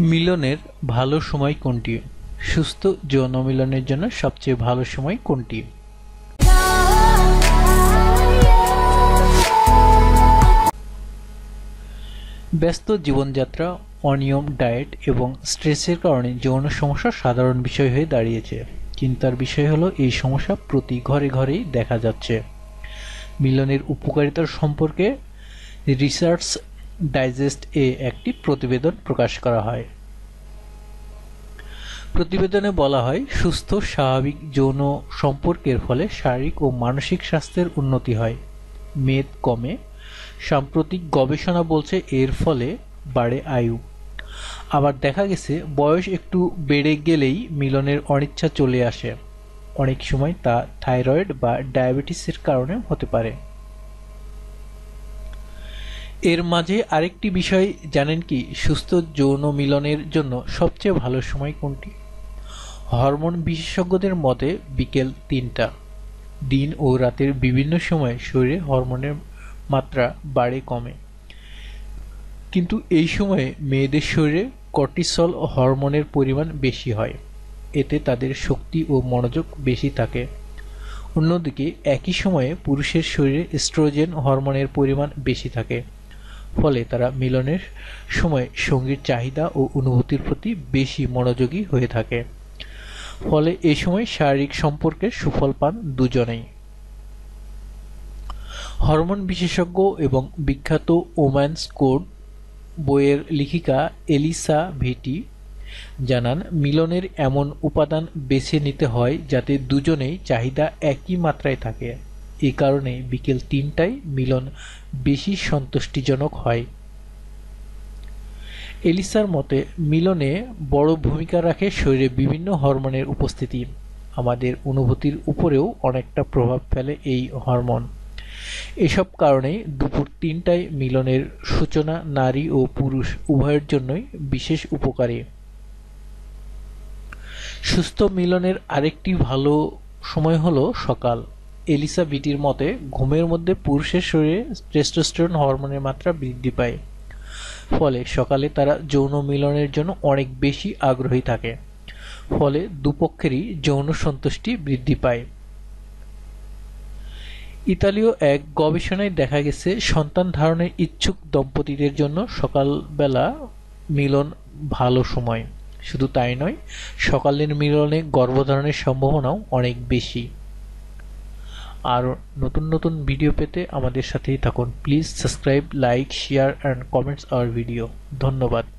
मिलनेर भालो समय कोनटी सुस्थ यौन मिलनेर जन्य सबचेये भालो समय कोनटी व्यस्त जीवन यात्रा अनियम डाएट एवं स्ट्रेसर कारण यौन समस्या साधारण विषय हये दाड़ियेछे। चिंतार विषय हलो एई समस्या प्रति घरे घरेई देखा जाच्छे। मिलनेर उपकारिता सम्पर्के रिसार्च डाइजेस्ट ए एकटी प्रतिवेदन प्रकाश करा हय। प्रतिवेदने बला हय सुस्थ स्वाभाविक यौन सम्पर्केर फले शारीरिक ओ मानसिक स्वास्थ्येर उन्नति हय, मेद कमे। साम्प्रतिक गवेषणा बोलछे एर फले बाड़े आयु। आबार देखा गेछे बयस एकटू बेड़े गेलेई मिलनेर अनिच्छा चले आसे। अनेक समय ता थाइरয়েড बा डायाबेटिसेर कारणे होते पारे। एर माझे आरेकटी विषय जानेन कि सुस्थ यौन मिलनेर जन्य सबचेये भालो समय कोनटी? हरमोन विशेषज्ञदेर मते बिकेल ৩টা। दिन ओ रातेर विभिन्न समय शरीरे हरमोनेर मात्रा बाड़े कमे, किन्तु एई समये मेयेदेर शरीरे कर्टिसल हरमोनेर परिमाण बेशी हय। एते तादेर शक्ति ओ मनोयोग बेशी थाके। अन्यदिके एकई समये पुरुषेर शरीरे एस्ट्रोजेन हरमोनेर परिमाण बेशी थाके, फले तारा मिलनेर समय संगीर चाहिदा ओ अनुभूतिर प्रति बेशी मनोयोगी हये थाके। फले एई समय शारीरिक सम्पर्केर सुफल पान दुजनेई। हरमोन विशेषज्ञ एवं विख्यात ओमेन्स कोड बोयेर लेखिका एलिसा भेटी जानान मिलनेर एमन उपादान बेछे निते हय जाते दुजोनेई चाहिदा एकई मात्राय थाके। एई कारणे बिकेल ৩টায় मिलन बेशी सन्तुष्टिजनक हय। एलिसार मते मिलने बड़ भूमिका राखे शरीरे विभिन्न हरमोनेर उपस्थिति। आमादेर अनुभूतिर उपरेओ अनेकटा प्रभाव फेले एई हरमोन। एसब कारणे दुपुर ৩টায় मिलनेर सूचना नारी ओ पुरुष उभयेर जन्यई विशेष उपकारी। सुस्थ मिलनेर आरेकटी भालो समय हलो सकाल। एलिसा बिटिर मते घुमेर मध्य पुरुषेर शरीरे टेस्टोस्टेरन हरमोनेर मात्रा बृद्धि पाय, फले सकाले तारा यौन मिलनेर जन्य अनेक बेशी आग्रही थाके। फले दुपक्षेरই यौन सन्तुष्टि बृद्धि पाय। इतालीय एक गवेषणाय देखा गेছে सन्तान धारণের इच्छुक दम्पतिদের জন্য সকাল বেলা মিলন ভালো সময়। শুধু তাই নয়, সকালের মিলনে গর্ভধারণের সম্ভাবনাও অনেক বেশি। আর নতুন নতুন ভিডিও পেতে আমাদের সাথেই থাকুন। Please subscribe, like, share and comments our video. ধন্যবাদ।